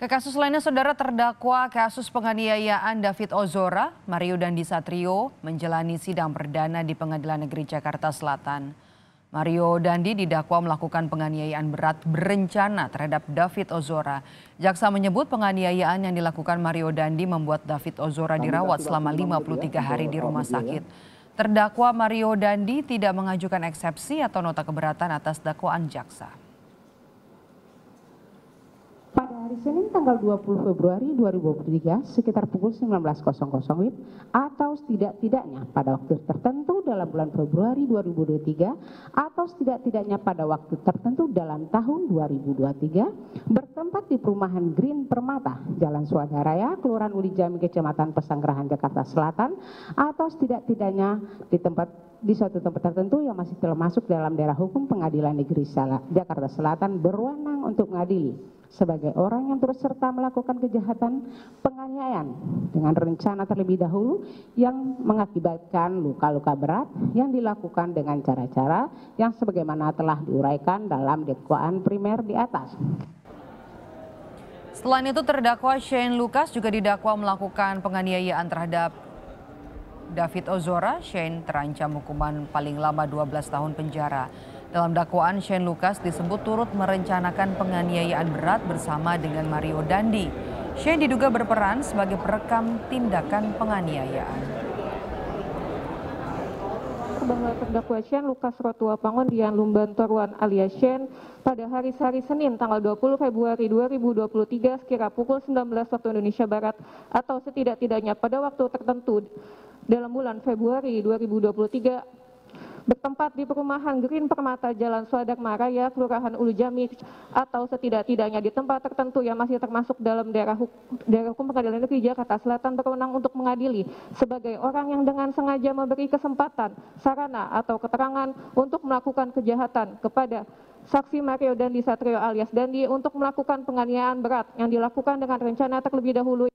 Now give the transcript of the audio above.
Ke kasus lainnya, saudara, terdakwa kasus penganiayaan David Ozora, Mario Dandy Satriyo, menjalani sidang perdana di Pengadilan Negeri Jakarta Selatan. Mario Dandy didakwa melakukan penganiayaan berat berencana terhadap David Ozora. Jaksa menyebut penganiayaan yang dilakukan Mario Dandy membuat David Ozora dirawat selama 53 hari di rumah sakit. Terdakwa Mario Dandy tidak mengajukan eksepsi atau nota keberatan atas dakwaan jaksa. Hari Senin tanggal 20 Februari 2023 sekitar pukul 19.00 WIB atau setidak-tidaknya pada waktu tertentu dalam bulan Februari 2023 atau setidak-tidaknya pada waktu tertentu dalam tahun 2023 bertempat di perumahan Green Permata, Jalan Swadaraya, Kelurahan Ulu Jami, Kecamatan Pesanggerahan, Jakarta Selatan atau setidak-tidaknya di suatu tempat tertentu yang masih termasuk dalam daerah hukum Pengadilan Negeri Jakarta Selatan berwenang untuk mengadili sebagai orang yang turut serta melakukan kejahatan penganiayaan dengan rencana terlebih dahulu yang mengakibatkan luka-luka berat yang dilakukan dengan cara-cara yang sebagaimana telah diuraikan dalam dakwaan primer di atas. Selain itu, terdakwa Shane Lukas juga didakwa melakukan penganiayaan terhadap David Ozora. Shane terancam hukuman paling lama 12 tahun penjara. Dalam dakwaan, Shane Lukas disebut turut merencanakan penganiayaan berat bersama dengan Mario Dandy. Shane diduga berperan sebagai perekam tindakan penganiayaan. Bahwa terdakwa Shane Lukas Rotua Pangon Dian Lumbantoruan alias Shane pada hari Senin tanggal 20 Februari 2023 sekira pukul 19 waktu Indonesia Barat atau setidak-tidaknya pada waktu tertentu dalam bulan Februari 2023 bertempat di perumahan Green Permata, Jalan Swadaraya, Kelurahan Ulu Jami, atau setidak-tidaknya di tempat tertentu yang masih termasuk dalam daerah hukum Pengadilan Negeri Jakarta Selatan berwenang untuk mengadili sebagai orang yang dengan sengaja memberi kesempatan, sarana, atau keterangan untuk melakukan kejahatan kepada saksi Mario Dandy Satriyo alias Dandy untuk melakukan penganiayaan berat yang dilakukan dengan rencana terlebih dahulu.